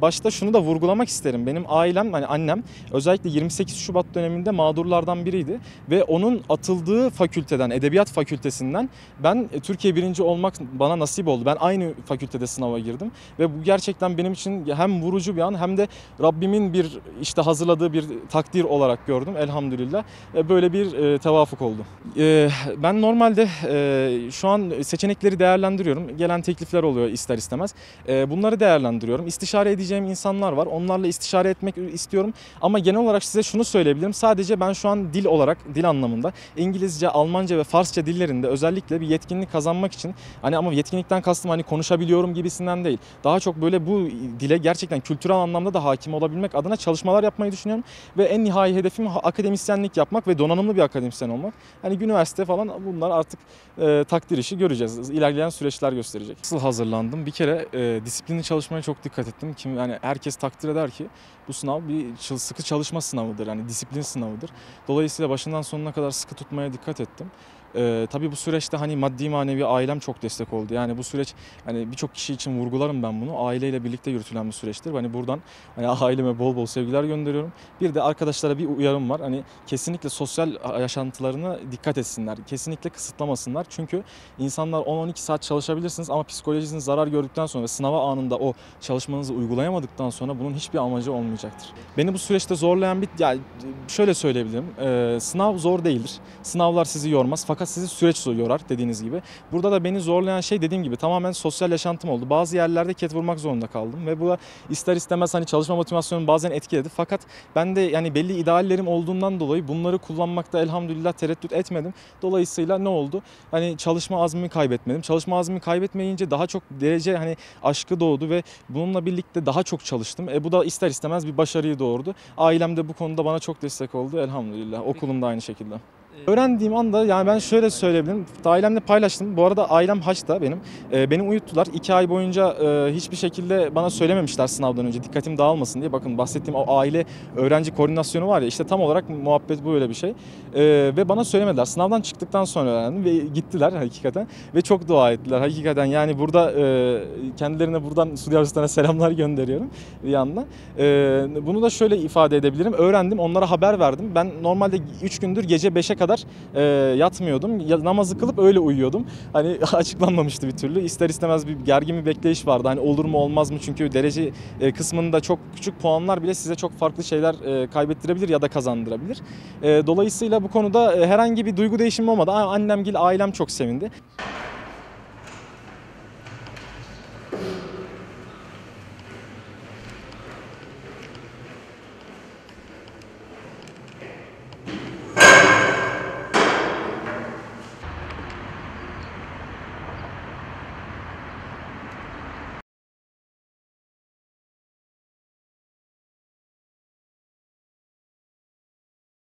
başta şunu da vurgulamak isterim. Benim ailem, hani annem özellikle 28 Şubat döneminde mağdurlardan biriydi ve onun atıldığı fakülteden, edebiyat fakültesinden ben Türkiye birinci olmak bana nasip oldu. Ben aynı fakültede sınava girdim ve bu gerçekten benim için hem vurucu bir an hem de Rabbimin bir işte hazırladığı bir takdir olarak gördüm elhamdülillah. Böyle bir tevafuk oldu. Ben normalde şu an seçenekleri değerlendiriyorum. Gelen teklifler oluyor ister istemez. Bunları değerlendiriyorum. İstişare edeceğim insanlar var. Onlarla istişare etmek istiyorum. Ama genel olarak size şunu söyleyebilirim. Sadece ben şu an dil olarak, dil anlamında İngilizce, Almanca ve Farsça dillerinde özellikle bir yetkinlik kazanmak için, hani ama yetkinlikten kastım hani konuşabiliyorum gibisinden değil. Daha çok böyle bu dile gerçekten kültürel anlamda da hakim olabilmek adına çalışmalar yapmayı düşünüyorum. Ve en nihai hedefim akademisyenlik yapmak ve donanımlı bir akademisyen olmak. Hani üniversite falan bunlar artık takdir işi, göreceğiz. İlerleyen süreçler gösterecek. Nasıl hazırlandım? Bir kere disiplinli çalışmaya çok dikkat ettim. Yani herkes takdir eder ki bu sınav bir sıkı çalışma sınavıdır. Yani disiplin sınavıdır. Dolayısıyla başından sonuna kadar sıkı tutmaya dikkat ettim. Tabii bu süreçte hani maddi manevi ailem çok destek oldu. Yani bu süreç hani birçok kişi için vurgularım ben bunu. Aileyle birlikte yürütülen bir süreçtir. Hani buradan hani aileme bol bol sevgiler gönderiyorum. Bir de arkadaşlara bir uyarım var. Hani kesinlikle sosyal yaşantılarına dikkat etsinler. Kesinlikle kısıtlamasınlar. Çünkü insanlar 10-12 saat çalışabilirsiniz ama psikolojiniz zarar gördükten sonra ve sınava anında o çalışmanızı uygulayamadıktan sonra bunun hiçbir amacı olmayacaktır. Beni bu süreçte zorlayan bir, yani şöyle söyleyebilirim. Sınav zor değildir. Sınavlar sizi yormaz. Fakat sizi süreç yorar dediğiniz gibi. Burada da beni zorlayan şey dediğim gibi tamamen sosyal yaşantım oldu. Bazı yerlerde ket vurmak zorunda kaldım ve bu ister istemez hani çalışma motivasyonum bazen etkiledi. Fakat ben de yani belli ideallerim olduğundan dolayı bunları kullanmakta elhamdülillah tereddüt etmedim. Dolayısıyla ne oldu? Hani çalışma azmimi kaybetmedim. Çalışma azmimi kaybetmeyince daha çok derece hani aşkı doğdu ve bununla birlikte daha çok çalıştım. Bu da ister istemez bir başarıyı doğurdu. Ailem de bu konuda bana çok destek oldu elhamdülillah. Okulum da aynı şekilde. Öğrendiğim anda yani ben şöyle söyleyebilirim, ailemle paylaştım. Bu arada ailem Haç'ta benim. Beni uyuttular. 2 ay boyunca hiçbir şekilde bana söylememişler sınavdan önce. Dikkatim dağılmasın diye. Bakın bahsettiğim o aile öğrenci koordinasyonu var ya, işte tam olarak muhabbet böyle bir şey. Ve bana söylemediler. Sınavdan çıktıktan sonra öğrendim ve gittiler hakikaten. Ve çok dua ettiler hakikaten. Yani burada kendilerine buradan Suudi Arabistan'a selamlar gönderiyorum bir yandan. Bunu da şöyle ifade edebilirim. Öğrendim, onlara haber verdim. Ben normalde 3 gündür gece 5'e kadar yatmıyordum. Namazı kılıp öyle uyuyordum. Hani açıklanmamıştı bir türlü. İster istemez bir gergin bir bekleyiş vardı. Hani olur mu olmaz mı? Çünkü derece kısmında çok küçük puanlar bile size çok farklı şeyler kaybettirebilir ya da kazandırabilir. Dolayısıyla bu konuda herhangi bir duygu değişimi olmadı. Annemgil ailem çok sevindi.